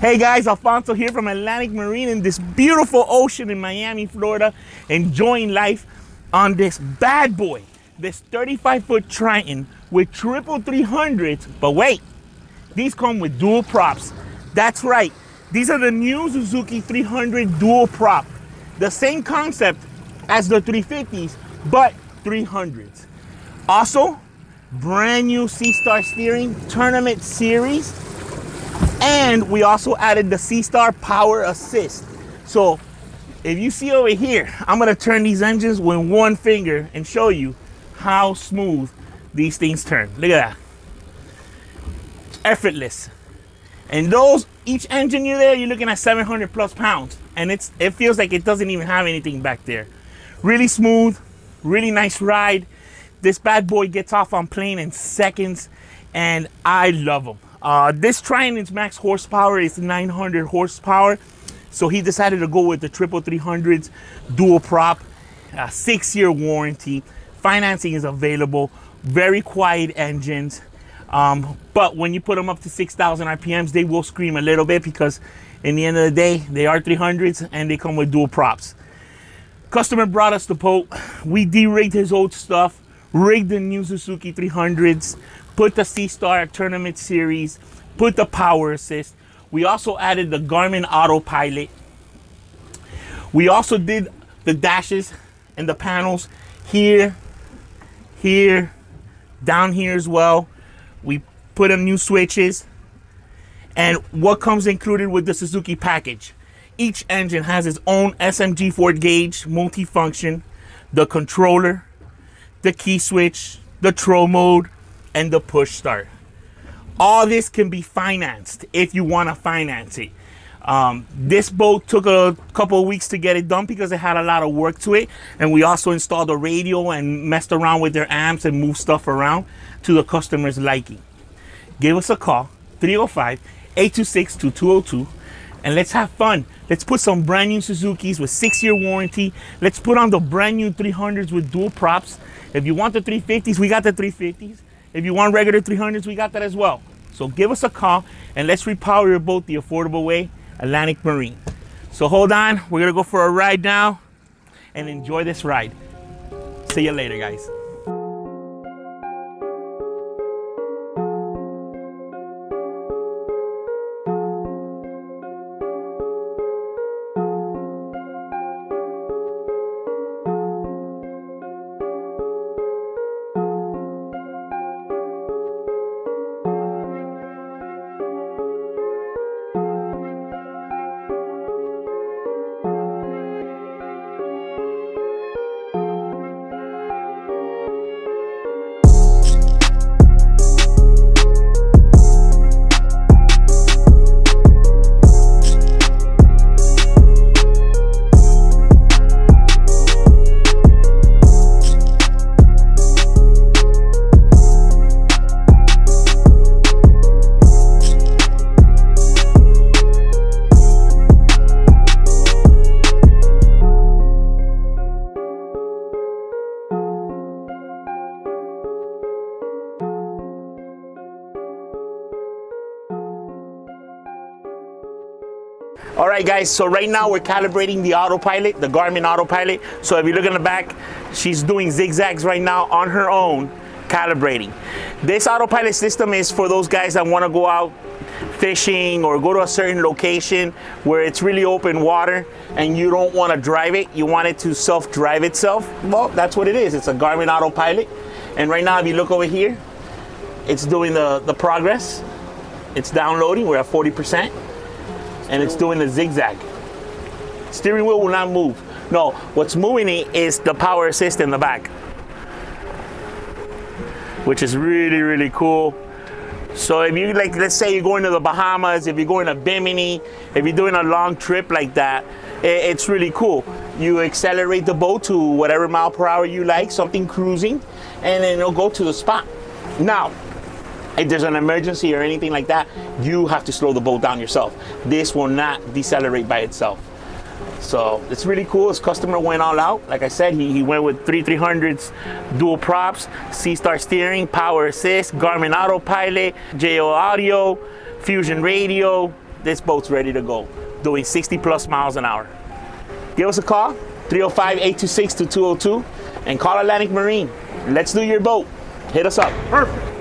Hey guys, Alfonso here from Atlantic Marine in this beautiful ocean in Miami, Florida, enjoying life on this bad boy, this 35-foot Triton with triple 300s. But wait, these come with dual props. That's right, these are the new Suzuki 300 dual prop. The same concept as the 350s, but 300s. Also, brand new SeaStar steering, tournament series, and we also added the SeaStar power assist. So if you see over here, I'm gonna turn these engines with one finger and show you how smooth these things turn. Look at that, effortless. And those, each engine you're looking at 700 plus pounds, and it feels like it doesn't even have anything back there. Really smooth, really nice ride. This bad boy gets off on plane in seconds, and I love him. This Triton's max horsepower is 900 horsepower, so he decided to go with the triple 300s dual prop, 6-year warranty, financing is available, very quiet engines, but when you put them up to 6,000 RPMs, they will scream a little bit because in the end of the day, they are 300s and they come with dual props. Customer brought us the boat, we derigged his old stuff, rigged the new Suzuki 300s, put the SeaStar Tournament Series, put the Power Assist. We also added the Garmin Autopilot. We also did the dashes and the panels here, here, down here as well. We put in new switches. And what comes included with the Suzuki package? Each engine has its own SMG 4-gauge multifunction, the controller, the key switch, the throw mode, and the push start. All this can be financed if you want to finance it. This boat took a couple of weeks to get it done because it had a lot of work to it, and we also installed a radio and messed around with their amps and moved stuff around to the customer's liking. Give us a call, 305-826-2202, and let's have fun. Let's put some brand new Suzukis with 6-year warranty. Let's put on the brand new 300s with dual props. If you want the 350s, we got the 350s. If you want regular 300s, we got that as well. So give us a call and let's repower your boat the affordable way, Atlantic Marine. So hold on, we're gonna go for a ride now and enjoy this ride. See you later, guys. All right, guys, so right now we're calibrating the autopilot, the Garmin autopilot. So if you look in the back, she's doing zigzags right now on her own, calibrating. This autopilot system is for those guys that want to go out fishing or go to a certain location where it's really open water and you don't want to drive it, you want it to self-drive itself. Well, that's what it is. It's a Garmin autopilot. And right now, if you look over here, it's doing the progress. It's downloading, we're at 40%. And it's doing the zigzag. Steering wheel will not move. No, what's moving it is the power assist in the back, which is really, really cool. So if you like, let's say you're going to the Bahamas, if you're going to Bimini, if you're doing a long trip like that, it's really cool. You accelerate the boat to whatever mile per hour you like, something cruising, and then it'll go to the spot. Now, if there's an emergency or anything like that, you have to slow the boat down yourself. This will not decelerate by itself. So it's really cool. This customer went all out. Like I said, he went with three 300s dual props, SeaStar steering, power assist, Garmin autopilot, JL Audio, Fusion radio, this boat's ready to go, doing 60 plus miles an hour. Give us a call, 305-826-2202, and call Atlantic Marine. Let's do your boat. Hit us up. Perfect.